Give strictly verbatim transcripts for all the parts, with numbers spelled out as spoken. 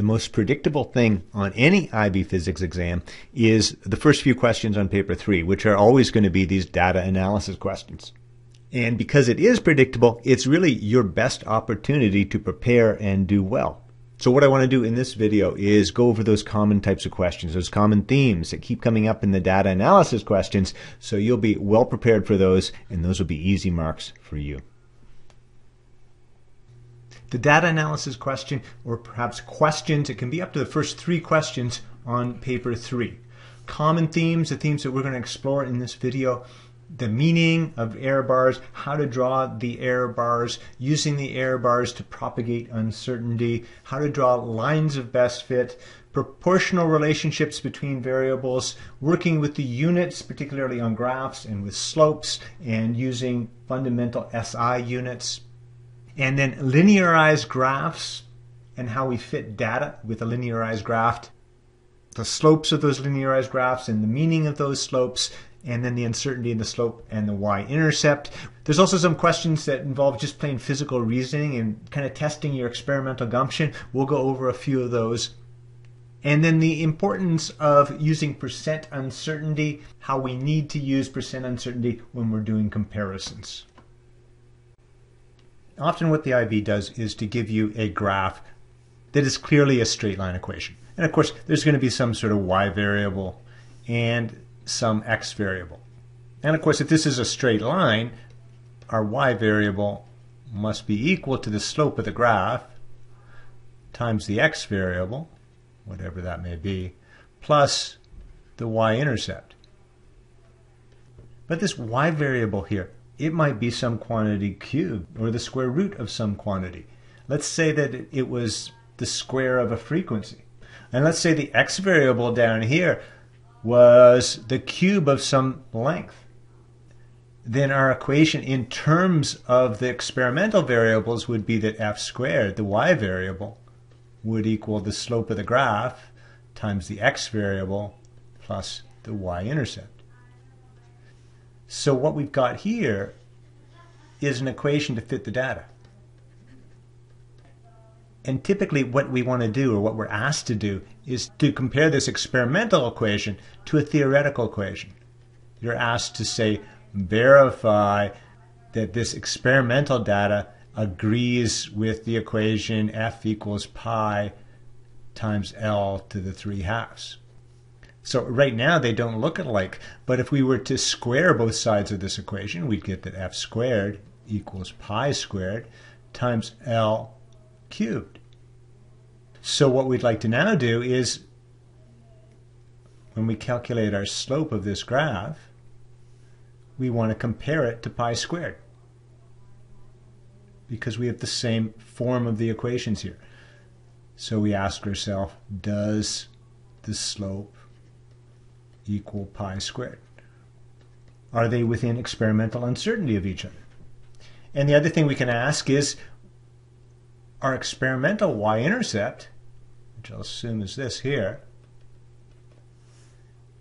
the most predictable thing on any I B Physics exam is the first few questions on paper three, which are always going to be these data analysis questions. And because it is predictable, it's really your best opportunity to prepare and do well. So what I want to do in this video is go over those common types of questions, those common themes that keep coming up in the data analysis questions, so you'll be well prepared for those, and those will be easy marks for you. The data analysis question, or perhaps questions, it can be up to the first three questions on paper three. Common themes, the themes that we're going to explore in this video: the meaning of error bars, how to draw the error bars, using the error bars to propagate uncertainty, how to draw lines of best fit, proportional relationships between variables, working with the units, particularly on graphs and with slopes, and using fundamental S I units, and then linearized graphs and how we fit data with a linearized graph, the slopes of those linearized graphs and the meaning of those slopes, and then the uncertainty in the slope and the y-intercept. There's also some questions that involve just plain physical reasoning and kind of testing your experimental gumption. We'll go over a few of those. And then the importance of using percent uncertainty, how we need to use percent uncertainty when we're doing comparisons. Often what the I B does is to give you a graph that is clearly a straight line equation. And of course, there's going to be some sort of y variable and some x variable. And of course, if this is a straight line, our y variable must be equal to the slope of the graph times the x variable, whatever that may be, plus the y-intercept. But this y variable here, it might be some quantity cubed or the square root of some quantity. Let's say that it was the square of a frequency. And let's say the x variable down here was the cube of some length. Then our equation in terms of the experimental variables would be that f squared, the y variable, would equal the slope of the graph times the x variable plus the y-intercept. So what we've got here is an equation to fit the data. And typically what we want to do, or what we're asked to do, is to compare this experimental equation to a theoretical equation. You're asked to, say, verify that this experimental data agrees with the equation f equals pi times L to the three halves. So right now they don't look alike, but if we were to square both sides of this equation, we'd get that f squared equals pi squared times L cubed. So what we'd like to now do is, when we calculate our slope of this graph, we want to compare it to pi squared, because we have the same form of the equations here. So we ask ourselves, does the slope equal pi squared? Are they within experimental uncertainty of each other? And the other thing we can ask is, our experimental y-intercept, which I'll assume is this here,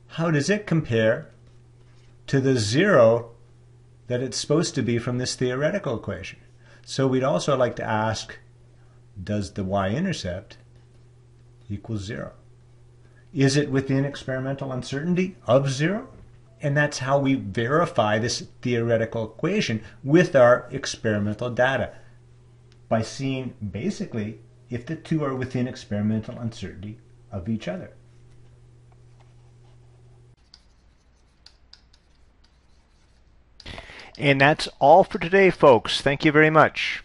how does it compare to the zero that it's supposed to be from this theoretical equation? So we'd also like to ask, does the y-intercept equal zero? Is it within experimental uncertainty of zero? And that's how we verify this theoretical equation with our experimental data, by seeing basically if the two are within experimental uncertainty of each other. And that's all for today, folks. Thank you very much.